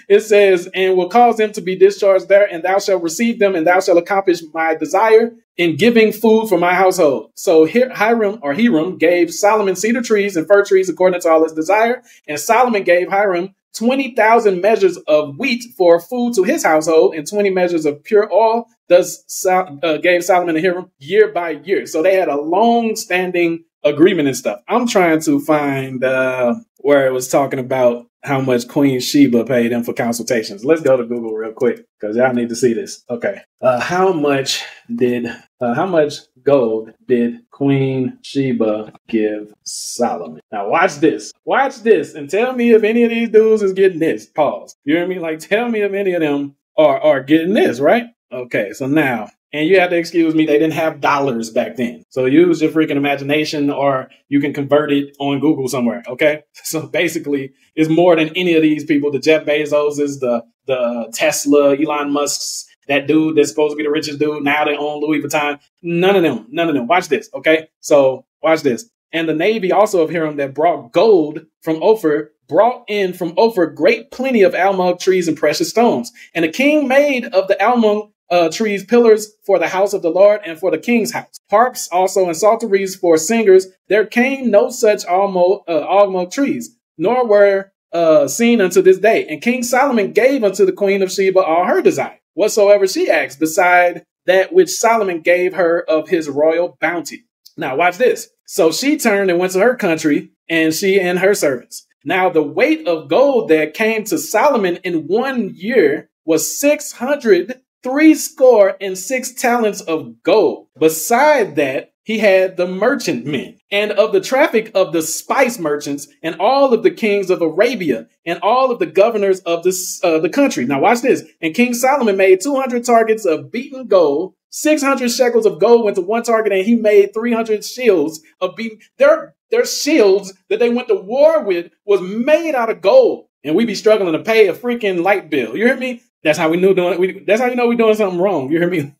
It says, and will cause them to be discharged there, and thou shalt receive them, and thou shalt accomplish my desire in giving food for my household. So Hiram or Hiram gave Solomon cedar trees and fir trees according to all his desire. And Solomon gave Hiram twenty thousand measures of wheat for food to his household and twenty measures of pure oil. Thus so, uh, gave Solomon and Hiram year by year. So they had a long standing agreement and stuff. I'm trying to find uh, where it was talking about how much Queen Sheba paid him for consultations. Let's go to Google real quick because y'all need to see this. Okay. Uh, how much did, uh, how much gold did Queen Sheba give Solomon? Now watch this. Watch this and tell me if any of these dudes is getting this. Pause. You hear me? Like, tell me if any of them are, are getting this, right? Okay. So now, and you have to excuse me, they didn't have dollars back then. So use your freaking imagination or you can convert it on Google somewhere, okay? So basically, it's more than any of these people. The Jeff Bezos is the, the Tesla, Elon Musk's, that dude that's supposed to be the richest dude. Now they own Louis Vuitton. None of them, none of them. Watch this, okay? So watch this. And the navy also of Hiram that brought gold from Ophir brought in from Ophir great plenty of almug trees and precious stones. And the king made of the almug Uh, trees, pillars for the house of the Lord and for the king's house. Harps also and psalteries for singers. There came no such almug uh, trees, nor were uh, seen unto this day. And King Solomon gave unto the Queen of Sheba all her desire, whatsoever she asked, beside that which Solomon gave her of his royal bounty. Now watch this. So she turned and went to her country, and she and her servants. Now the weight of gold that came to Solomon in one year was six hundred Three score and six talents of gold. Beside that, he had the merchant men and of the traffic of the spice merchants and all of the kings of Arabia and all of the governors of this, uh, the country. Now watch this. And King Solomon made two hundred targets of beaten gold. six hundred shekels of gold went to one target, and he made three hundred shields of beaten. Their, their shields that they went to war with was made out of gold. And we be struggling to pay a freaking light bill. You hear me? That's how we knew doing. We, that's how you know we're doing something wrong. You hear me?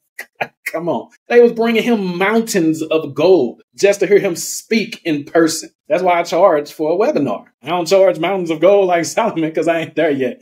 Come on. They was bringing him mountains of gold just to hear him speak in person. That's why I charge for a webinar. I don't charge mountains of gold like Solomon because I ain't there yet.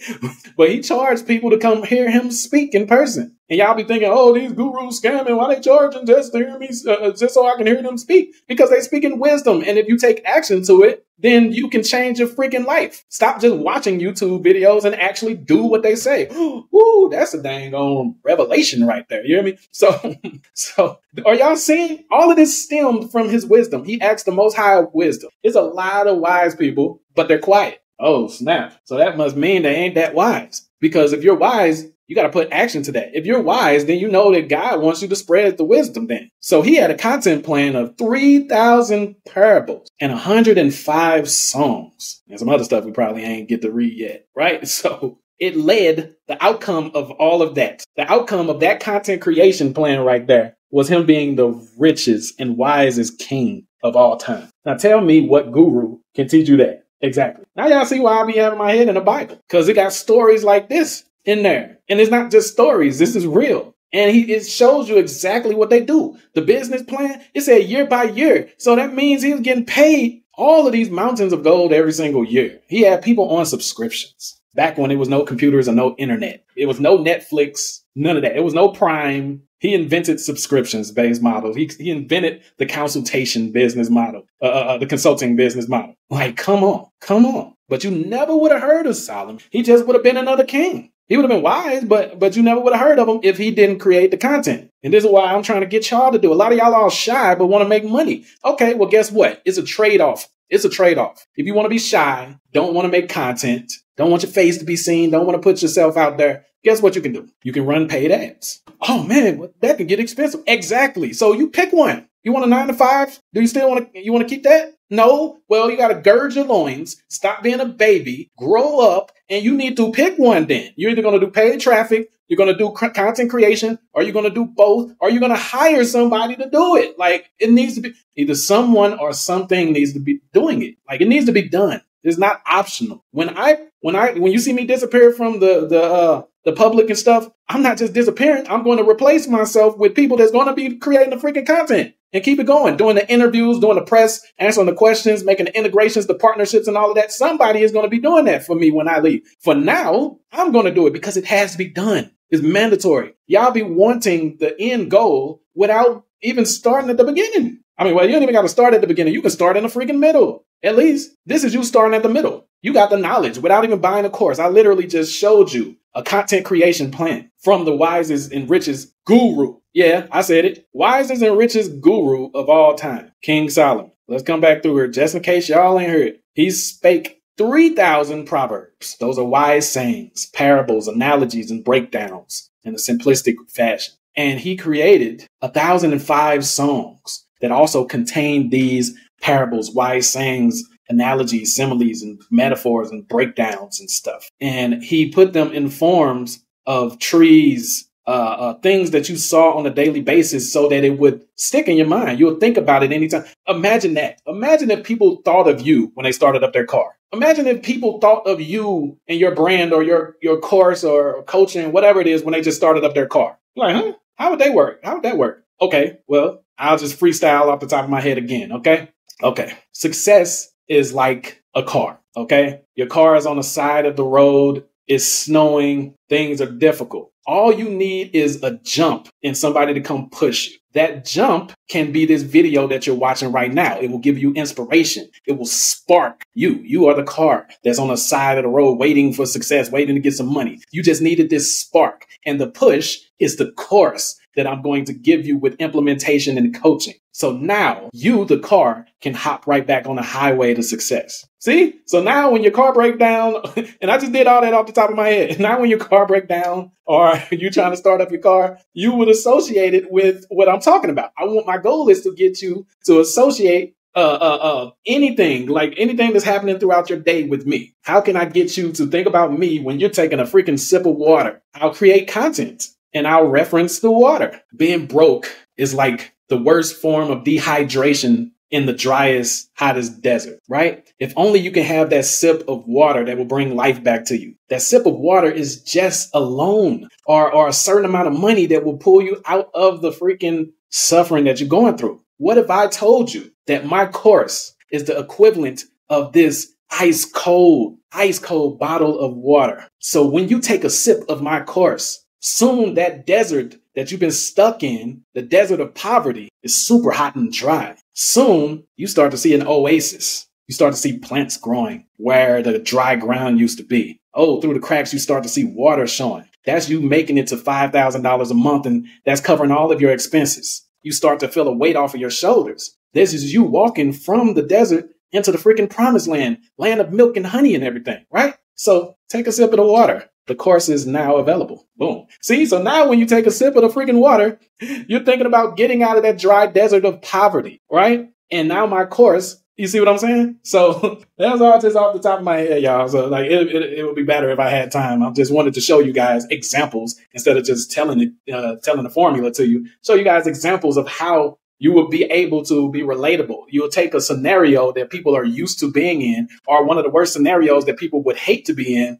But he charged people to come hear him speak in person. And y'all be thinking, oh, these gurus scamming. Why they charging just to hear me, uh, just so I can hear them speak? Because they speak in wisdom. And if you take action to it, then you can change your freaking life. Stop just watching YouTube videos and actually do what they say. Ooh, that's a dang on revelation right there. You hear me? So, so are y'all seeing? All of this stemmed from his wisdom. He asked the Most High of wisdom. There's a lot of wise people, but they're quiet. Oh, snap. So that must mean they ain't that wise. Because if you're wise, you got to put action to that. If you're wise, then you know that God wants you to spread the wisdom then. So he had a content plan of three thousand parables and one hundred five songs and some other stuff we probably ain't get to read yet. Right. So it led the outcome of all of that. The outcome of that content creation plan right there was him being the richest and wisest king of all time. Now, tell me what guru can teach you that. Exactly. Now, y'all see why I be having my head in the Bible, because it got stories like this in there. And it's not just stories. This is real. And he, it shows you exactly what they do. The business plan, it said year by year. So that means he was getting paid all of these mountains of gold every single year. He had people on subscriptions. back when it was no computers and no internet. It was no Netflix, none of that. It was no Prime. He invented subscriptions-based models. He, he invented the consultation business model, uh, uh, the consulting business model. Like, come on, come on. But you never would have heard of Solomon. He just would have been another king. He would have been wise, but but you never would have heard of him if he didn't create the content. And this is why I'm trying to get y'all to do. A lot of y'all are shy, but want to make money. Okay, well, guess what? It's a trade-off. It's a trade-off. If you want to be shy, don't want to make content, don't want your face to be seen, don't want to put yourself out there, guess what you can do? You can run paid ads. Oh, man, that can get expensive. Exactly. So you pick one. You want a nine to five? Do you still want to, you want to keep that? No. Well, you got to gird your loins, stop being a baby, grow up, and you need to pick one then. You're either going to do paid traffic, you're going to do content creation, or you're going to do both, or you're going to hire somebody to do it. Like, it needs to be either someone or something needs to be doing it. Like, it needs to be done. It's not optional. When I, when I, when you see me disappear from the, the, uh, the public and stuff, I'm not just disappearing. I'm going to replace myself with people that's going to be creating the freaking content and keep it going, doing the interviews, doing the press, answering the questions, making the integrations, the partnerships and all of that. Somebody is going to be doing that for me when I leave. For now, I'm going to do it because it has to be done. It's mandatory. Y'all be wanting the end goal without even starting at the beginning. I mean, well, you don't even got to start at the beginning. You can start in the freaking middle. At least this is you starting at the middle. You got the knowledge without even buying a course. I literally just showed you a content creation plan from the wisest and richest guru. Yeah, I said it. Wisest and richest guru of all time, King Solomon. Let's come back through here just in case y'all ain't heard. He spake three thousand proverbs. Those are wise sayings, parables, analogies, and breakdowns in a simplistic fashion. And he created one thousand five songs that also contained these parables, wise sayings, analogies, similes, and metaphors, and breakdowns and stuff. And he put them in forms of trees, uh, uh, things that you saw on a daily basis so that it would stick in your mind. You'll think about it anytime. Imagine that. Imagine if people thought of you when they started up their car. Imagine if people thought of you and your brand or your, your course or coaching, whatever it is, when they just started up their car. Like, huh? How would they work? How would that work? Okay, well, I'll just freestyle off the top of my head again, okay? Okay. Success is like a car, okay? Your car is on the side of the road. It's snowing. Things are difficult. All you need is a jump and somebody to come push you. That jump can be this video that you're watching right now. It will give you inspiration. It will spark you. You are the car that's on the side of the road waiting for success, waiting to get some money. You just needed this spark. And the push is the course that I'm going to give you with implementation and coaching. So now you, the car, can hop right back on the highway to success. See? So now when your car breaks down, and I just did all that off the top of my head. Now when your car breaks down or you're trying to start up your car, you would associate it with what I'm talking about. I want my goal is to get you to associate uh, uh, uh, anything, like anything that's happening throughout your day with me. How can I get you to think about me when you're taking a freaking sip of water? I'll create content. And I'll reference the water. Being broke is like the worst form of dehydration in the driest, hottest desert, right? If only you can have that sip of water that will bring life back to you. That sip of water is just a loan or, or a certain amount of money that will pull you out of the freaking suffering that you're going through. What if I told you that my course is the equivalent of this ice cold, ice cold bottle of water? So when you take a sip of my course, soon that desert that you've been stuck in, the desert of poverty, is super hot and dry. Soon you start to see an oasis. You start to see plants growing where the dry ground used to be. Oh, through the cracks, you start to see water showing. That's you making it to five thousand dollars a month, and that's covering all of your expenses. You start to feel a weight off of your shoulders. This is you walking from the desert into the freaking promised land, land of milk and honey and everything, right? So take a sip of the water. The course is now available. Boom. See, so now when you take a sip of the freaking water, you're thinking about getting out of that dry desert of poverty, right? And now my course, you see what I'm saying? So that's all just off the top of my head, y'all. So like, it, it, it would be better if I had time. I just wanted to show you guys examples instead of just telling it, uh, telling the formula to you. Show you guys examples of how you will be able to be relatable. You'll take a scenario that people are used to being in, or one of the worst scenarios that people would hate to be in,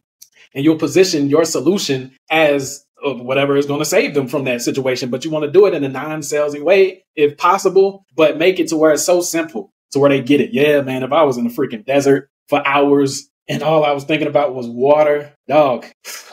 and you'll position your solution as whatever is going to save them from that situation. But you want to do it in a non-salesy way, if possible, but make it to where it's so simple to where they get it. Yeah, man, if I was in the freaking desert for hours And all I was thinking about was water. Dog,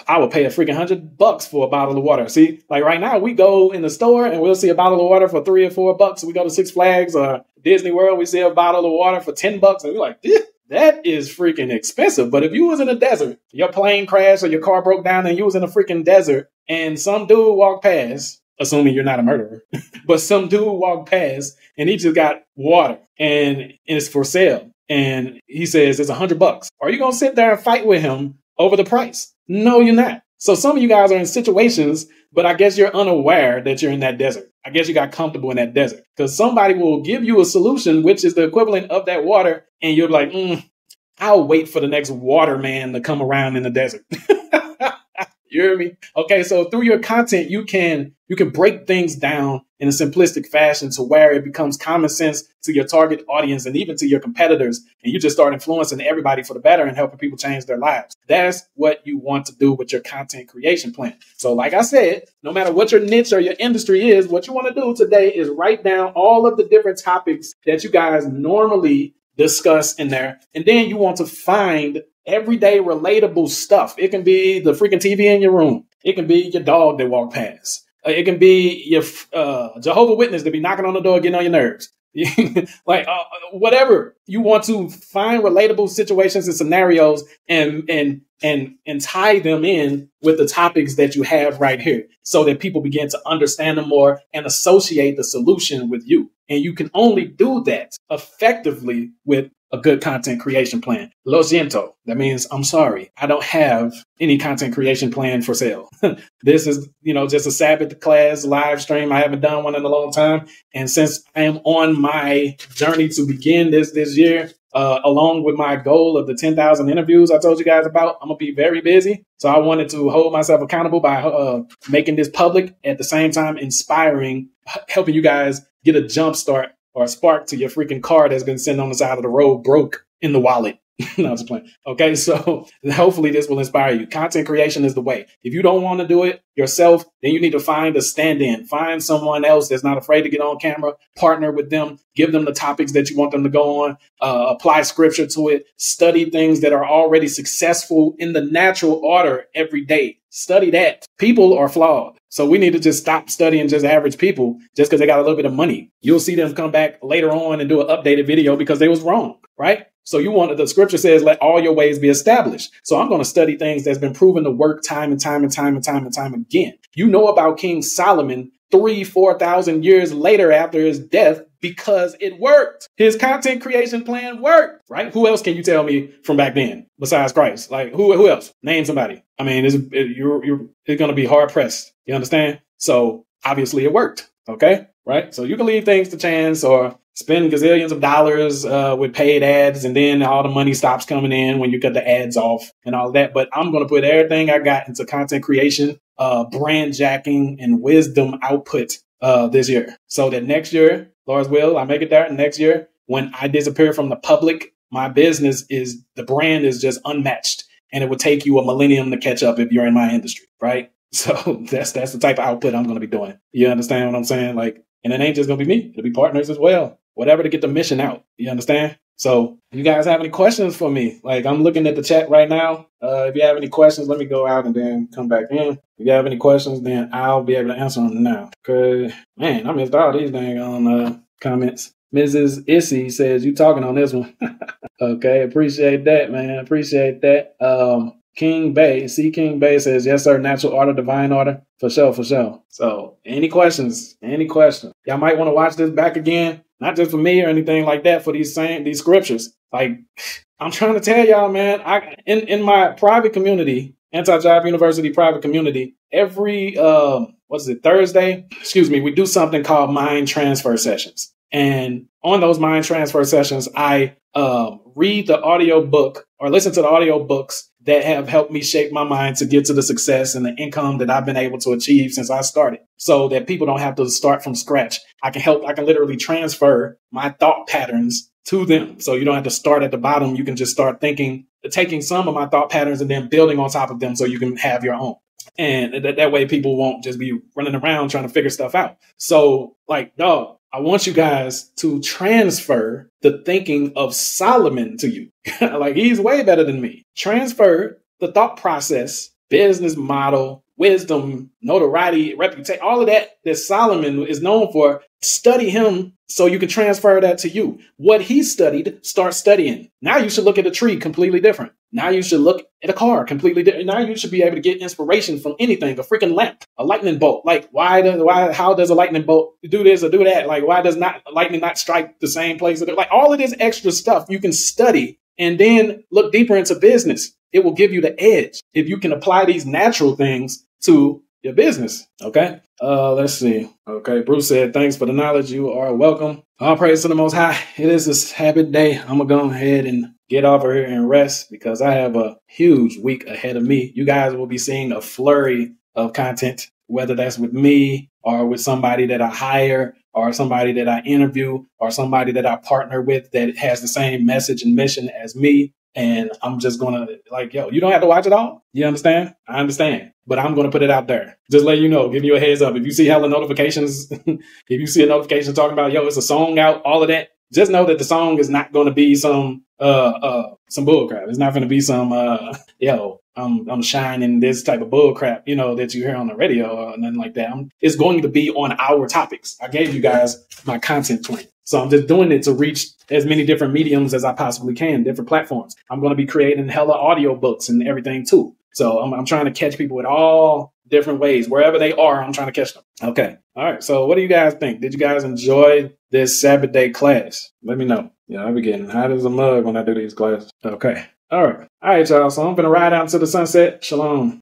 I would pay a freaking hundred bucks for a bottle of water. See, like right now we go in the store and we'll see a bottle of water for three or four bucks. We go to Six Flags or Disney World. We see a bottle of water for ten bucks. And we're like, that is freaking expensive. But if you was in a desert, your plane crashed or your car broke down and you was in a freaking desert and some dude walked past, assuming you're not a murderer, but some dude walked past and he just got water and it's for sale. And he says, it's a hundred bucks. Are you going to sit there and fight with him over the price? No, you're not. So some of you guys are in situations, but I guess you're unaware that you're in that desert. I guess you got comfortable in that desert because somebody will give you a solution, which is the equivalent of that water. And you're like, mm, I'll wait for the next water man to come around in the desert. You hear me? Okay, so through your content, you can you can break things down in a simplistic fashion to where it becomes common sense to your target audience and even to your competitors. And you just start influencing everybody for the better and helping people change their lives. That's what you want to do with your content creation plan. So like I said, no matter what your niche or your industry is, what you want to do today is write down all of the different topics that you guys normally discuss in there. And then you want to find everyday relatable stuff. It can be the freaking T V in your room. It can be your dog that walked past. It can be your uh, Jehovah's Witness that be knocking on the door, getting on your nerves. Like uh, whatever you want to find relatable situations and scenarios and, and, and, and tie them in with the topics that you have right here so that people begin to understand them more and associate the solution with you. And you can only do that effectively with a good content creation plan. Lo siento. That means I'm sorry. I don't have any content creation plan for sale. This is, you know, just a Sabbath class live stream. I haven't done one in a long time. And since I am on my journey to begin this this year, uh, along with my goal of the ten thousand interviews I told you guys about, I'm going to be very busy. So I wanted to hold myself accountable by uh, making this public, at the same time inspiring, helping you guys get a jump start or a spark to your freaking car that's been sitting on the side of the road broke in the wallet. No, I'm just playing. Okay, so hopefully this will inspire you. Content creation is the way. If you don't want to do it yourself, then you need to find a stand-in. Find someone else that's not afraid to get on camera. Partner with them. Give them the topics that you want them to go on. Uh, apply scripture to it. Study things that are already successful in the natural order every day. Study that. People are flawed. So we need to just stop studying just average people just because they got a little bit of money. You'll see them come back later on and do an updated video because they was wrong, right? So you want, the scripture says, let all your ways be established. So I'm going to study things that's been proven to work time and time and time and time and time again. You know about King Solomon three, four thousand years later after his death because it worked. His content creation plan worked, right? Who else can you tell me from back then besides Christ? Like who, who else? Name somebody. I mean, it's, it, you're, you're, it's going to be hard pressed. You understand? So obviously it worked. Okay. Right. So you can leave things to chance or spend gazillions of dollars uh, with paid ads, and then all the money stops coming in when you cut the ads off and all that. But I'm going to put everything I got into content creation, uh, brand jacking, and wisdom output uh, this year. So that next year, Lord's will, I make it there. Next year, when I disappear from the public, my business is, the brand is just unmatched, and it would take you a millennium to catch up if you're in my industry, right? So that's that's the type of output I'm going to be doing. You understand what I'm saying? Like, and it ain't just going to be me. It'll be partners as well. Whatever to get the mission out. You understand? So if you guys have any questions for me, like I'm looking at the chat right now. Uh, if you have any questions, let me go out and then come back in. If you have any questions, then I'll be able to answer them now. Cause man, I missed all these dang on uh, comments. Missus Issy says, you talking on this one. Okay. Appreciate that, man. Appreciate that. Um, King Bay, C. King Bay says, yes, sir. Natural order, divine order. For sure. For sure. So any questions, any questions, y'all might want to watch this back again. Not just for me or anything like that, for these same, these scriptures. Like, I'm trying to tell y'all, man, I, in, in my private community, Anti-Jive University private community, every, uh, what is it, Thursday? Excuse me. We do something called mind transfer sessions. And on those mind transfer sessions, I uh, read the audio book or listen to the audio books that have helped me shape my mind to get to the success and the income that I've been able to achieve since I started, so that people don't have to start from scratch. I can help. I can literally transfer my thought patterns to them. So you don't have to start at the bottom. You can just start thinking, taking some of my thought patterns and then building on top of them so you can have your own. And that, that way people won't just be running around trying to figure stuff out. So like, dog, I want you guys to transfer the thinking of Solomon to you. Like, he's way better than me. Transfer the thought process, business model, wisdom, notoriety, reputation, all of that that Solomon is known for. Study him so you can transfer that to you. What he studied, start studying. Now you should look at a tree completely different. Now you should look at a car completely different. Now you should be able to get inspiration from anything, a freaking lamp, a lightning bolt. Like, why does, why, how does a lightning bolt do this or do that? Like, why does not lightning not strike the same place? Like, all of this extra stuff you can study and then look deeper into business. It will give you the edge if you can apply these natural things to your business. Okay. Uh, let's see. Okay. Bruce said, thanks for the knowledge. You are welcome. All praise to the Most High. It is a Sabbath day. I'm going to go ahead and get over here and rest because I have a huge week ahead of me. You guys will be seeing a flurry of content, whether that's with me or with somebody that I hire or somebody that I interview or somebody that I partner with that has the same message and mission as me. And I'm just going to like, yo, you don't have to watch it all. You understand? I understand. But I'm going to put it out there. Just let you know, give you a heads up. If you see hella notifications, if you see a notification talking about, yo, it's a song out, all of that. Just know that the song is not going to be some uh, uh, some bullcrap. It's not going to be some, uh, yo, I'm, I'm shining this type of bullcrap, you know, that you hear on the radio or nothing like that. I'm, it's going to be on our topics. I gave you guys my content plan. So I'm just doing it to reach as many different mediums as I possibly can, different platforms. I'm going to be creating hella audio books and everything too. So I'm, I'm trying to catch people in all different ways. Wherever they are, I'm trying to catch them. Okay. All right. So what do you guys think? Did you guys enjoy this Sabbath day class? Let me know. Yeah, I'll be getting hot as a mug when I do these classes. Okay. All right. All right, y'all. So I'm going to ride out into the sunset. Shalom.